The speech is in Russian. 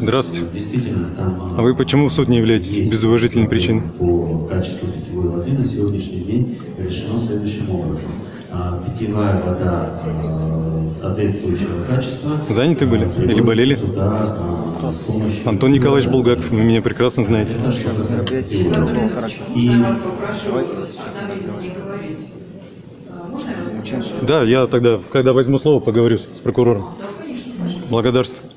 Здравствуйте. А вы почему в суд не являетесь без уважительной причины? По качеству питьевой воды на сегодняшний день решено следующим образом. Питьевая вода соответствующего качества. Заняты были или болели? Туда, Антон Николаевич Булгаков, вы меня прекрасно знаете. Да, я тогда, когда возьму слово, поговорю с прокурором. Благодарствую.